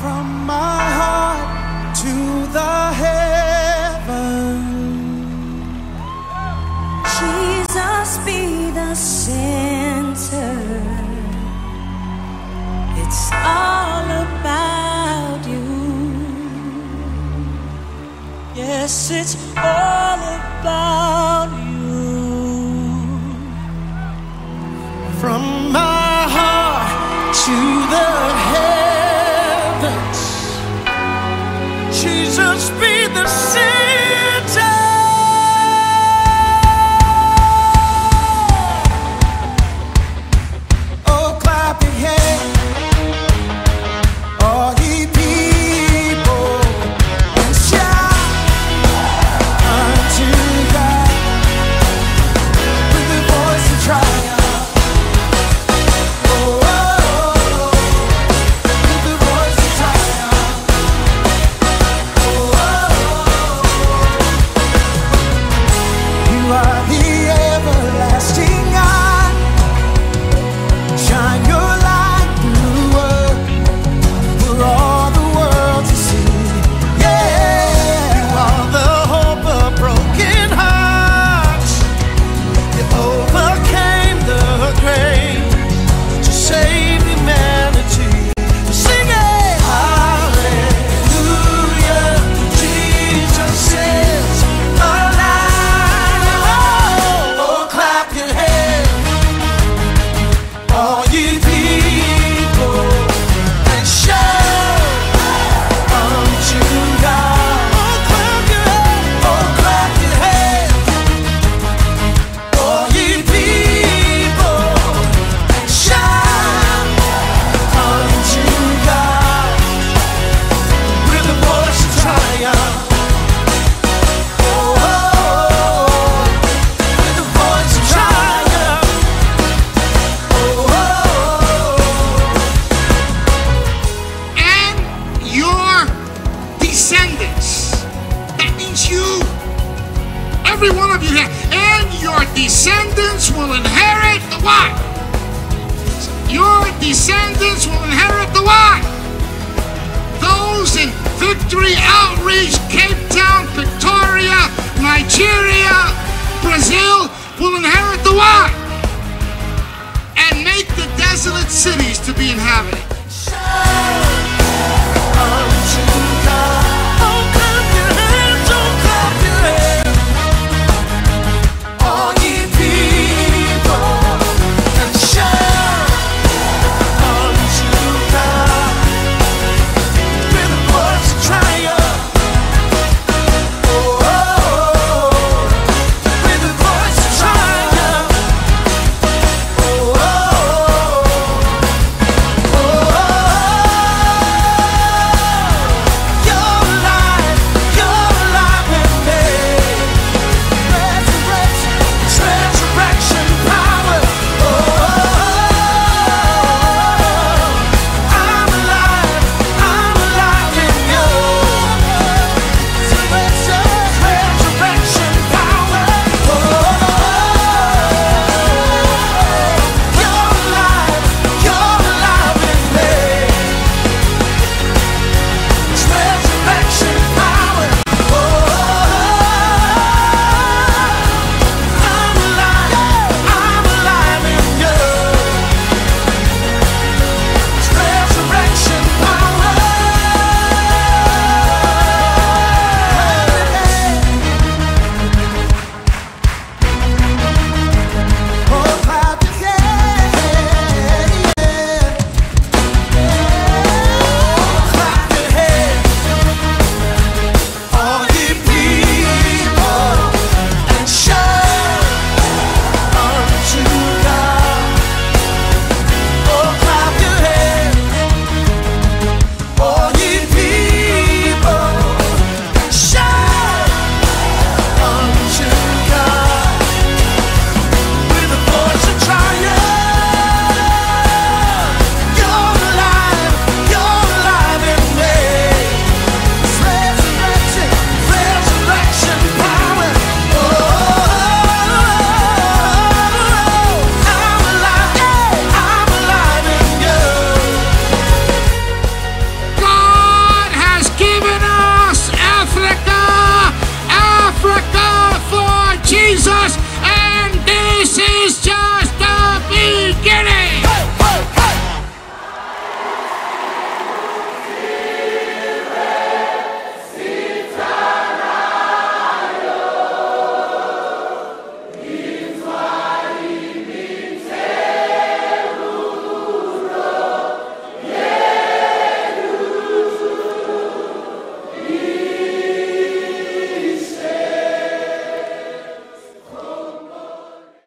From my heart to the heaven, Jesus be the center. It's all about you. Yes, it's all about you. From my heart to the heaven, Jesus be the center. Oh, clap your hands, all ye people, and shout unto God with the voice of triumph. Oh, with the voice of triumph. Victory Outreach, Cape Town, Victoria, Nigeria, Brazil will inherit the wine and make the desolate cities to be inhabited. Oh Christian.